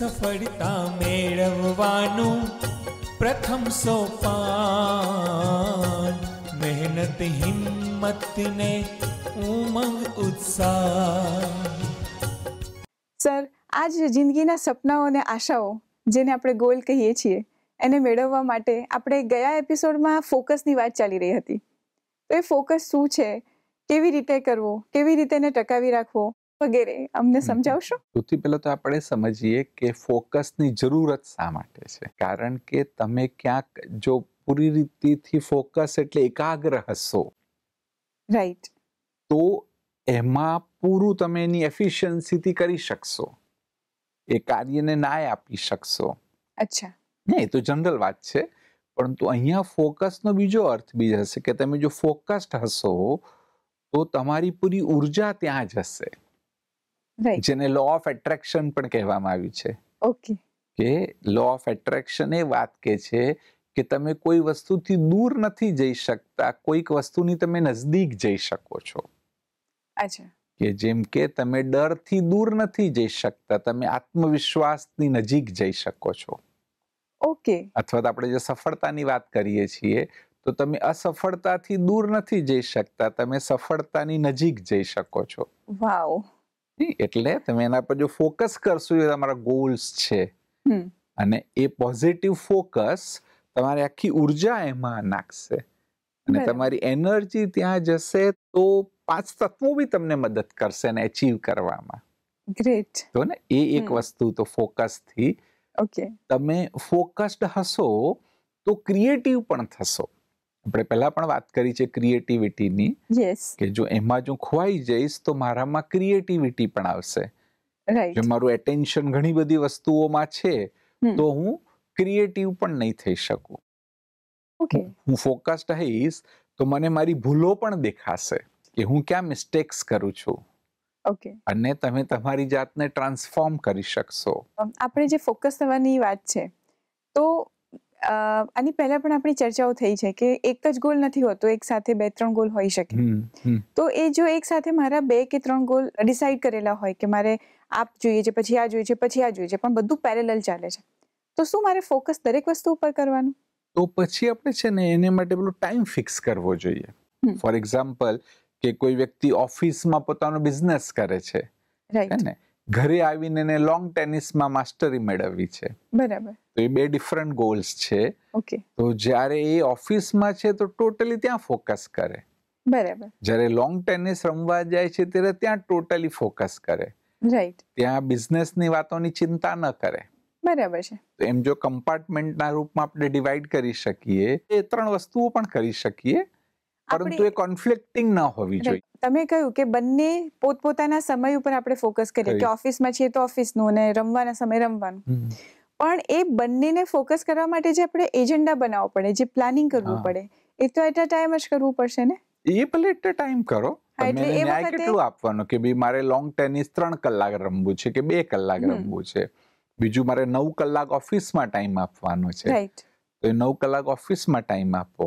સફળતા મેળવવાનું પ્રથમ સોપાન મહેનત હિંમતને ઉમંગ ઉત્સાહ. સર, આજ જિંદગીના સપનાઓ અને આશાઓ જેને આપણે ગોલ કહીએ છીએ એને મેળવવા માટે આપણે ગયા એપિસોડમાં ફોકસની વાત ચાલી રહી હતી. તો એ ફોકસ શું છે, કેવી રીતે કરવો, કેવી રીતે એને ટકાવી રાખવો વગેરે અમને સમજાવશો? સૌથી પહેલા તો આપણે સમજીએ કે ફોકસની જરૂરત શા માટે છે. કારણ કે તમે ક્યાંક જો પૂરી રીતથી ફોકસ એટલે એકાગ્ર હશો, રાઈટ, તો એમાં પૂરું તમે એની એફિશિયન્સીથી કરી શકશો, એ કાર્યને ન્યાય આપી શકશો. અચ્છા, એ તો જનરલ વાત છે, પરંતુ અહીંયા ફોકસનો બીજો અર્થ બી હશે કે તમે જો ફોકસ્ડ હશો તો તમારી પૂરી ઉર્જા ત્યાં જ હશે, જેને લો ઓફ એટ્રેક્શન પણ કહેવામાં આવ્યું છે. ઓકે, કે લો ઓફ એટ્રેક્શન એ વાત કે છે કે તમે કોઈ વસ્તુથી દૂર નથી જઈ શકતા, કોઈક વસ્તુની તમે નજીક જઈ શકો છો. અચ્છા, કે જેમ કે તમે ડરથી દૂર નથી જઈ શકતા, તમે આત્મવિશ્વાસની નજીક જઈ શકો છો. ઓકે, અથવા તો આપણે જે સફળતાની વાત કરીએ છીએ તો તમે અસફળતાથી દૂર નથી જઈ શકતા, તમે સફળતાની નજીક જઈ શકો છો. વાવ. એટલે તમે એના પર જો ફોકસ કરશો, એ તમારા ગોલ્સ છે, અને એ પોઝિટિવ ફોકસ તમારી આખી ઉર્જા એમાં નાખશે અને તમારી એનર્જી ત્યાં જશે, તો 5 તત્વો બી તમને મદદ કરશે એને અચીવ કરવામાં. ગ્રેટ. તો ને એ એક વસ્તુ તો ફોકસથી. ઓકે, તમે ફોકસ્ડ હશો તો ક્રિએટિવ પણ થશો. આપણે પહેલા પણ વાત કરી છે ક્રિએટિવિટીની. યસ, કે જો એમાં જો ખોવાઈ જઈશ તો મારામાં ક્રિએટિવિટી પણ આવશે. રાઈટ, જો મારું એટેન્શન ઘણી બધી વસ્તુઓમાં છે તો હું ક્રિએટિવ પણ નહીં થઈ શકું. ઓકે, હું ફોકસ્ડ હઈશ તો મને મારી ભૂલો પણ દેખાશે કે હું ક્યાં મિસ્ટેક્સ કરું છું. ઓકે, અને તમે તમારી જાતને ટ્રાન્સફોર્મ કરી શકશો. આપણે જે ફોકસ થવાની વાત છે, તો આની પહેલા પણ આપણી ચર્ચાઓ થઈ છે કે એક જ ગોલ નથી હોતો, એક સાથે 2-3 ગોલ હોઈ શકે. તો એ જો એક સાથે મારા 2 કે 3 ગોલ ડિસાઈડ કરેલા હોય કે મારે આ જોઈએ છે, પછી આ જોઈએ છે, પછી આ જોઈએ છે, પણ બધું પેરેલલ ચાલે છે, તો શું મારે ફોકસ દરેક વસ્તુ ઉપર કરવાનું? તો પછી આપણે છે ને એને માટે પેલો ટાઈમ ફિક્સ કરવો જોઈએ. ફોર એક્ઝામ્પલ, કે કોઈ વ્યક્તિ ઓફિસમાં પોતાનો બિઝનેસ કરે છે, રાઈટ ને, ઘરે આવીને એને લોંગ ટેનિસમાં માસ્ટરી મેળવવી છે, બરાબર, તો એ બે ડિફરન્ટ ગોલ્સ છે. ઓકે, તો જ્યારે એ ઓફિસમાં છે તો ટોટલી ત્યાં ફોકસ કરે, બરાબર, જ્યારે લોંગ ટેનિસ રમવા જાય છે ત્યારે ત્યાં ટોટલી ફોકસ કરે, રાઈટ, ત્યાં બિઝનેસની વાતોની ચિંતા ન કરે, બરાબર છે. તો એમ જો કમ્પાર્ટમેન્ટના રૂપમાં આપણે ડિવાઈડ કરી શકીએ, એ 3 વસ્તુઓ પણ કરી શકીએ, પરંતુ એ કોન્ફ્લિક્ટિંગ ન હોવી જોઈએ. તમે કહ્યું કે બંને પોતપોતાના સમય ઉપર આપણે ફોકસ કરીએ, કે ઓફિસમાં છીએ તો ઓફિસનું અને રમવાના સમય રમવાનું, પણ એ બંનેને ફોકસ કરવા માટે જે આપણે એજન્ડા બનાવવો પડે, જે પ્લાનિંગ કરવું પડે, એ તો એટ અ ટાઈમ જ કરવું પડશે ને. એ ભલે એટ અ ટાઈમ કરો, એટલે એ વખતે કેટલું આપવાનું કે ભાઈ મારે લોંગ ટેનિસ 3 કલાક રમવું છે કે 2 કલાક રમવું છે, બીજું મારે 9 કલાક ઓફિસમાં ટાઈમ આપવાનો છે, રાઈટ, તો 9 કલાક ઓફિસમાં ટાઈમ આપો.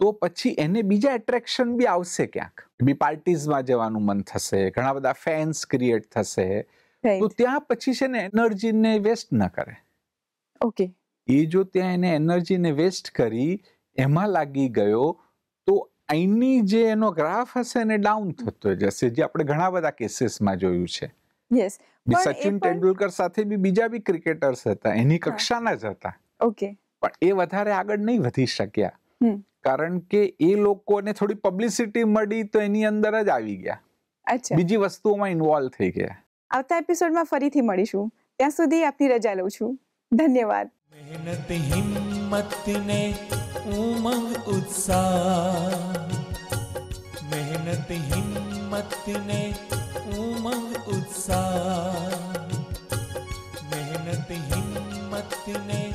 તો પછી એને બીજા એટ્રેક્શન બી આવશે, ક્યાંક બી પાર્ટીઝમાં જવાનું મન થશે, ઘણા બધા ફેન્સ ક્રિએટ થશે, તો ત્યાં પછી છે ને એનર્જીને વેસ્ટ ન કરે. ઓકે, એ જો ત્યાં એને એનર્જીને વેસ્ટ કરી એમાં લાગી ગયો તો અહીંની જે એનો ગ્રાફ હશે એને ડાઉન થતો જશે, જે આપણે ઘણા બધા કેસીસમાં જોયું છે. યસ, સચિન તેંડુલકર સાથે બી બીજા બી ક્રિકેટર્સ હતા, એની કક્ષાના જ હતા, ઓકે, પણ એ વધારે આગળ નહીં વધી શક્યા, કારણ કે એ લોકોને થોડી પબ્લિસિટી મળી તો એની અંદર જ આવી ગયા. અચ્છા, બીજી વસ્તુઓમાં ઇન્વોલ્વ થઈ ગયા. આવતા એપિસોડમાં ફરીથી મળીશું, ત્યાં સુધી આપની રજા લઉં છું. ધન્યવાદ. મહેનત હિંમતને ઉમંગ ઉત્સાહ, મહેનત હિંમતને ઉમંગ ઉત્સાહ, મહેનત હિંમતને